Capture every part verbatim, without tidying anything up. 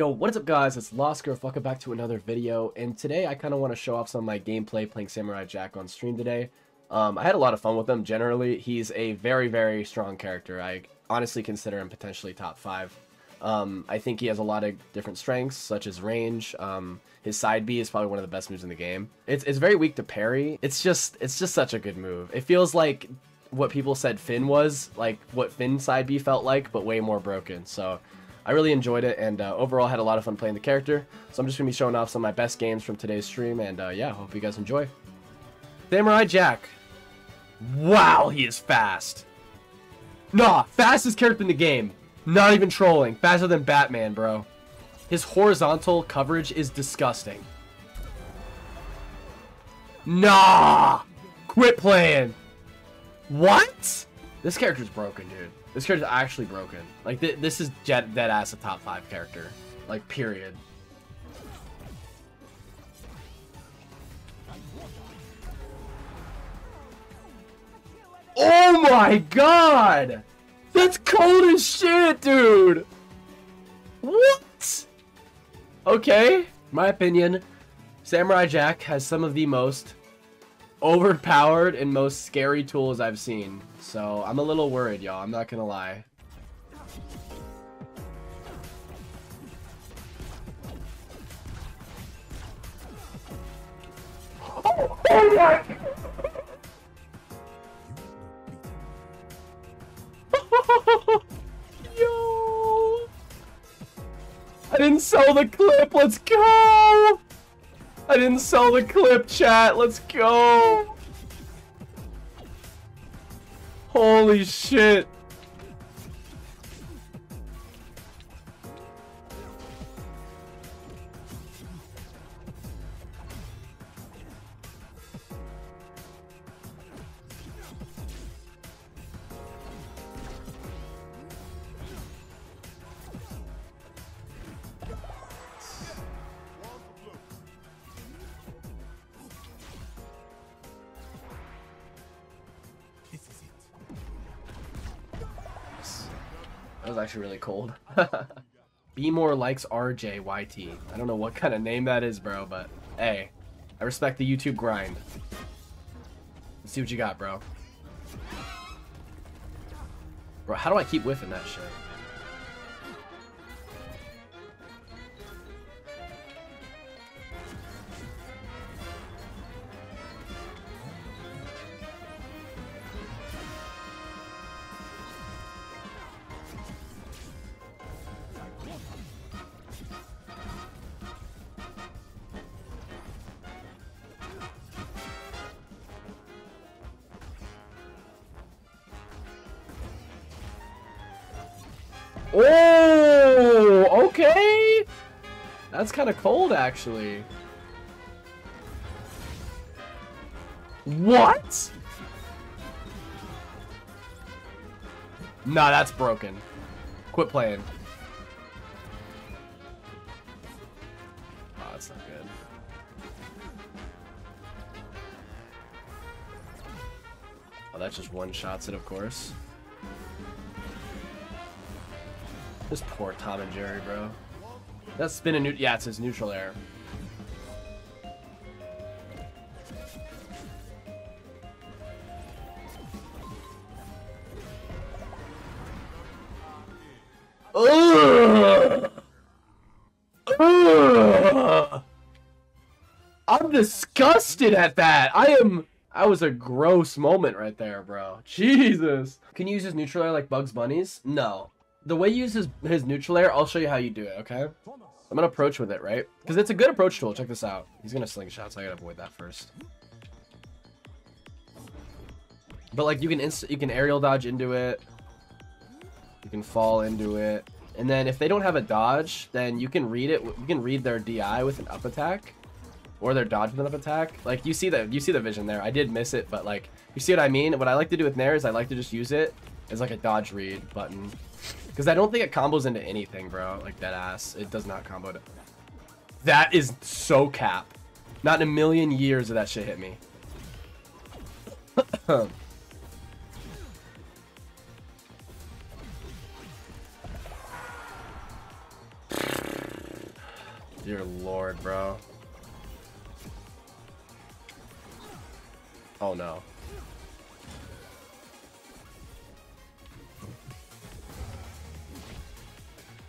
Yo, what is up guys, it's Losker, welcome back to another video, and today I kind of want to show off some of my gameplay playing Samurai Jack on stream today. Um, I had a lot of fun with him. Generally, he's a very, very strong character. I honestly consider him potentially top five. Um, I think he has a lot of different strengths, such as range. Um, his side B is probably one of the best moves in the game. It's, it's very weak to parry. It's just, it's just such a good move. It feels like what people said Finn was, like what Finn's side B felt like, but way more broken, so I really enjoyed it, and uh, overall had a lot of fun playing the character. So I'm just going to be showing off some of my best games from today's stream, and uh, yeah, hope you guys enjoy. Samurai Jack. Wow, he is fast. Nah, fastest character in the game. Not even trolling. Faster than Batman, bro. His horizontal coverage is disgusting. Nah! Quit playing. What? This character's broken, dude. This character's actually broken. Like, th this is dead, dead ass a top five character. Like, period. Oh my god! That's cold as shit, dude! What? Okay. My opinion, Samurai Jack has some of the most overpowered and most scary tools I've seen. So I'm a little worried, y'all. I'm not gonna lie. Oh, oh my! Yo! I didn't sell the clip. Let's go! I didn't sell the clip, chat. Let's go. Holy shit. That was actually really cold. Be more likes R J Y T. I don't know what kind of name that is, bro, but hey, I respect the YouTube grind. Let's see what you got, bro. Bro, how do I keep whiffing that shit? Oh, okay. That's kind of cold, actually. What? Nah, that's broken. Quit playing. Oh, that's not good. Oh, that just one-shots it, of course. This poor Tom and Jerry, bro. That's been a new. Yeah, it's his neutral air. Ugh. Ugh. I'm disgusted at that. I am. That was a gross moment right there, bro. Jesus. Can you use his neutral air like Bugs Bunny's? No. The way you use his, his neutral air, I'll show you how you do it, okay? I'm gonna approach with it, right? Because it's a good approach tool. Check this out. He's gonna slingshot, so I gotta avoid that first. But like you can inst you can aerial dodge into it. You can fall into it. And then if they don't have a dodge, then you can read it. You can read their D I with an up attack. Or their dodge with an up attack. Like you see the you see the vision there. I did miss it, but like you see what I mean? What I like to do with Nair is I like to just use it as like a dodge read button. Because I don't think it combos into anything, bro. Like, that ass. It does not combo to... That is so cap. Not in a million years did that shit hit me. Dear Lord, bro. Oh no.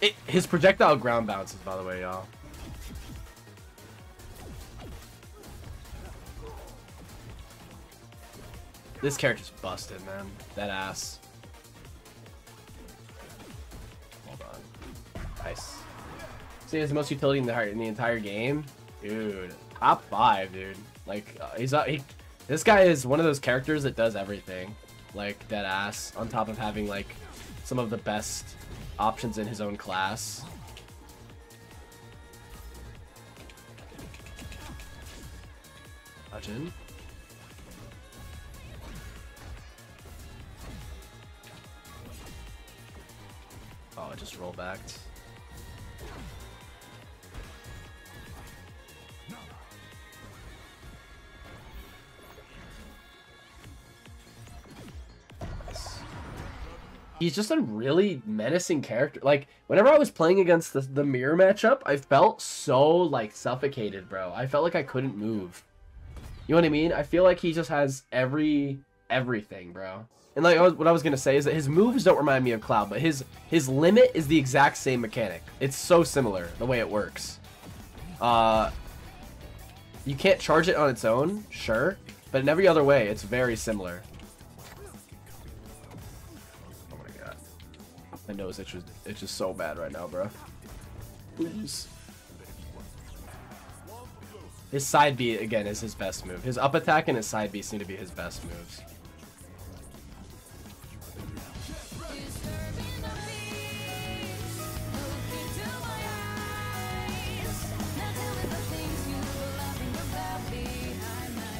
It, his projectile ground bounces, by the way, y'all. This character's busted, man. That ass. Hold on. Nice. See, it's the most utility in the, in the entire game. Dude. Top five, dude. Like, uh, he's uh, he, this guy is one of those characters that does everything. Like, that ass. On top of having, like, some of the best options in his own class. Ajin. Oh, I just roll backed. He's just a really menacing character. Like, whenever I was playing against the, the mirror matchup, I felt so, like, suffocated, bro. I felt like I couldn't move. You know what I mean? I feel like he just has every, everything, bro. And, like, I was, what I was going to say is that his moves don't remind me of Cloud, but his, his limit is the exact same mechanic. It's so similar, the way it works. Uh, you can't charge it on its own, sure, but in every other way, it's very similar. My nose itches, it's just so bad right now, bro. Please. His side B, again, is his best move. His up attack and his side B seem to be his best moves.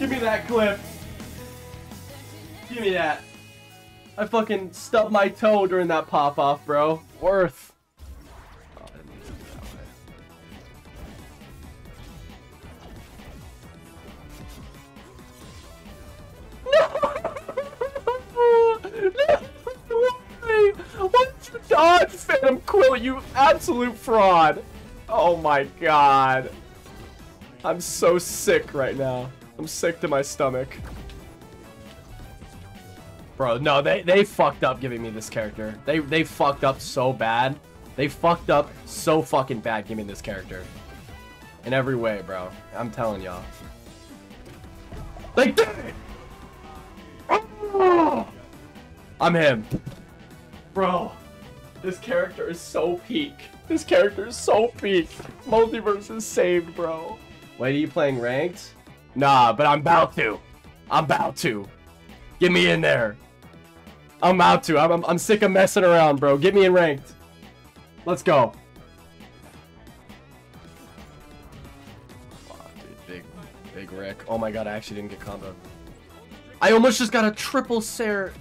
Give me that clip. Give me that. I fucking stubbed my toe during that pop-off, bro. Worth. Oh, I didn't mean to do it that way. No! No! Why did you dodge, Phantom Quill, you absolute fraud? Oh my god. I'm so sick right now. I'm sick to my stomach. Bro, no, they, they fucked up giving me this character. They they fucked up so bad. They fucked up so fucking bad giving me this character. In every way, bro. I'm telling y'all. They did it! Oh! I'm him. Bro, this character is so peak. This character is so peak. Multiverse is saved, bro. Wait, are you playing ranked? Nah, but I'm about to. I'm about to. Get me in there. I'm out to. I'm, I'm, I'm sick of messing around, bro. Get me in ranked. Let's go. Fuck, dude. Big, big wreck. Oh my god, I actually didn't get combo. I almost just got a triple Sarah.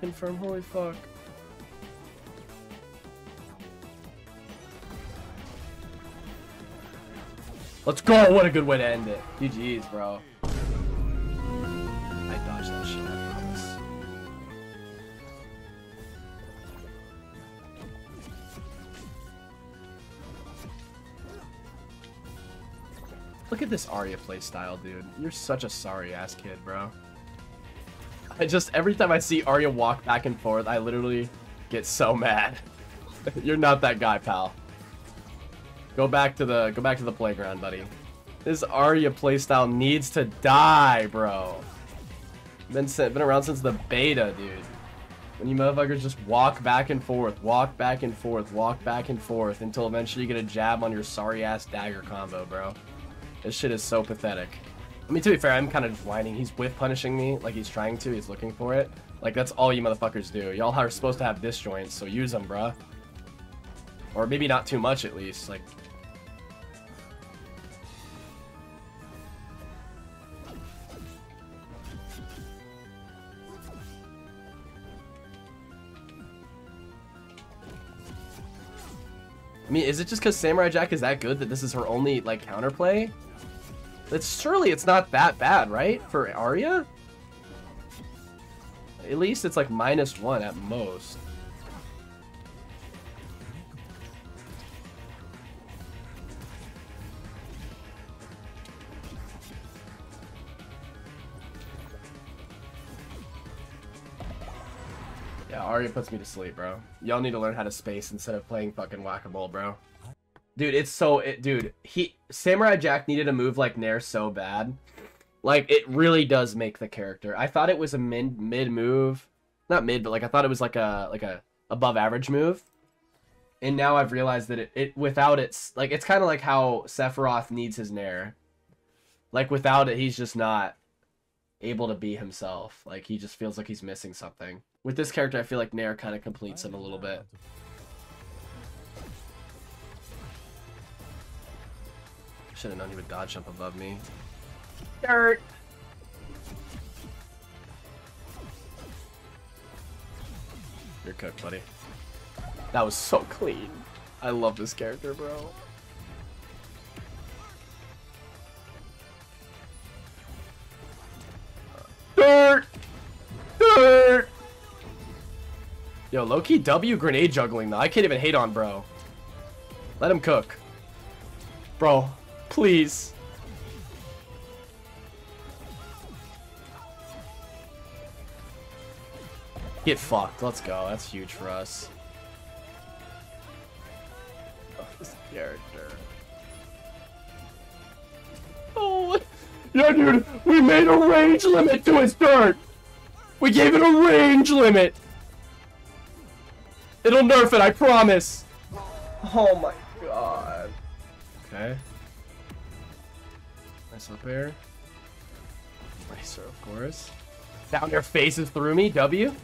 Confirm. Holy fuck. Let's go. What a good way to end it. G G's, bro. I dodged that shit. I promise. Look at this Arya playstyle, dude. You're such a sorry ass kid, bro. I just, every time I see Arya walk back and forth, I literally get so mad. You're not that guy, pal. Go back to the go back to the playground, buddy. This Arya playstyle needs to die, bro. Been sent, been around since the beta, dude. When you motherfuckers just walk back and forth, walk back and forth, walk back and forth, until eventually you get a jab on your sorry ass dagger combo, bro. This shit is so pathetic. I mean, to be fair, I'm kind of whining. He's whiff punishing me, like he's trying to. He's looking for it. Like that's all you motherfuckers do. Y'all are supposed to have disjoints, so use them, bruh. Or maybe not too much, at least. Like. I mean, is it just because Samurai Jack is that good that this is her only, like, counterplay? That's, surely it's not that bad, right? For Arya? At least it's, like, minus one at most. Yeah, Arya puts me to sleep, bro. Y'all need to learn how to space instead of playing fucking whack-a-mole, bro. Dude, it's so... It, dude, he Samurai Jack needed a move like Nair so bad. Like, it really does make the character. I thought it was a mid, mid move. Not mid, but like I thought it was like a like a above average move. And now I've realized that it, it without it's like it's kind of like how Sephiroth needs his Nair. Like without it, he's just not able to be himself. Like he just feels like he's missing something. With this character, I feel like Nair kind of completes him a little bit. Should have known he would dodge jump above me. Dirt. You're cooked, buddy. That was so clean. I love this character, bro. Dirt. Dirt. Yo, low-key W grenade juggling though. I can't even hate on bro. Let him cook. Bro, please. Get fucked. Let's go. That's huge for us. Oh, this character. Oh, yeah, dude. We made a range limit to his dirt. We gave it a range limit. It'll nerf it, I promise. Oh my god. Okay. Nice up air. Nicer, of course. Down your faces through me, W.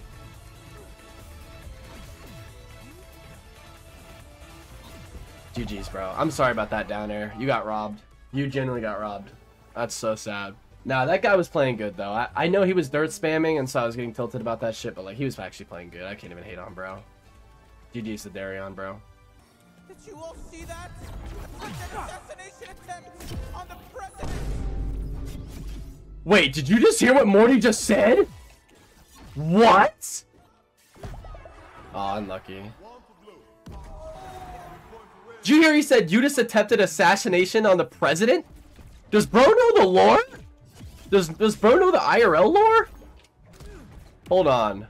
G G's, bro. I'm sorry about that down air. You got robbed. You generally got robbed. That's so sad. Nah, that guy was playing good, though. I, I know he was dirt spamming, and so I was getting tilted about that shit, but, like, he was actually playing good. I can't even hate on, bro. G G's to Darion, bro. Did you all see that? An assassination attempt on the president! Wait, did you just hear what Morty just said? What? Aw, oh, unlucky. Did you hear he said you just attempted assassination on the president? Does bro know the lore? Does does bro know the I R L lore? Hold on.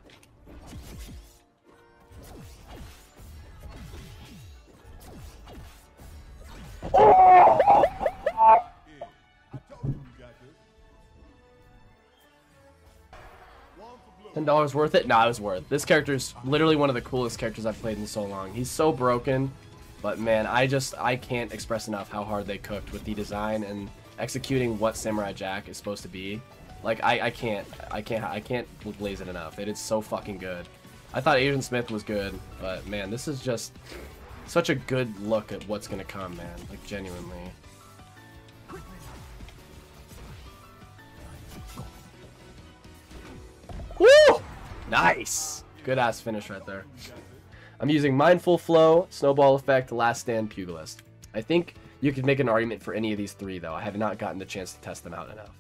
Oh! Ten dollars worth it? Nah, it was worth. This character is literally one of the coolest characters I've played in so long. He's so broken. But man, I just, I can't express enough how hard they cooked with the design and executing what Samurai Jack is supposed to be. Like, I, I can't, I can't, I can't blaze it enough. It is so fucking good. I thought Agent Smith was good, but man, this is just such a good look at what's gonna come, man. Like, genuinely. Woo! Nice! Good ass finish right there. I'm using Mindful Flow, Snowball Effect, Last Stand, Pugilist. I think you could make an argument for any of these three, though. I have not gotten the chance to test them out enough.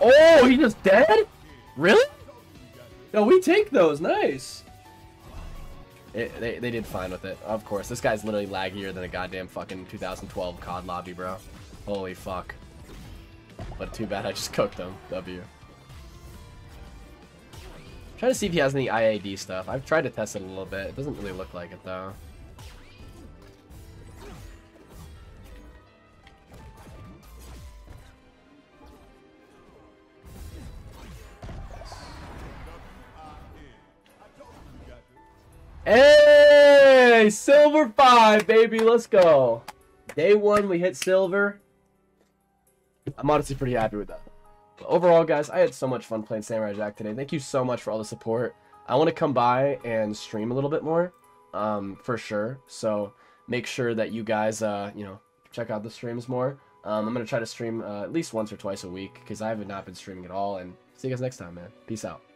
Oh, he just dead? Really? No, we take those. Nice. It, they, they did fine with it. Of course, this guy's literally laggier than a goddamn fucking two thousand twelve C O D lobby, bro. Holy fuck. But too bad I just cooked him. W. I'm trying to see if he has any I A D stuff. I've tried to test it a little bit. It doesn't really look like it, though. Hey, silver five, baby, let's go. Day one, we hit silver. I'm honestly pretty happy with that. But overall, guys, I had so much fun playing Samurai Jack today. Thank you so much for all the support. I want to come by and stream a little bit more, um, for sure. So make sure that you guys, uh, you know, check out the streams more. Um, I'm going to try to stream uh, at least once or twice a week because I have not been streaming at all. And see you guys next time, man. Peace out.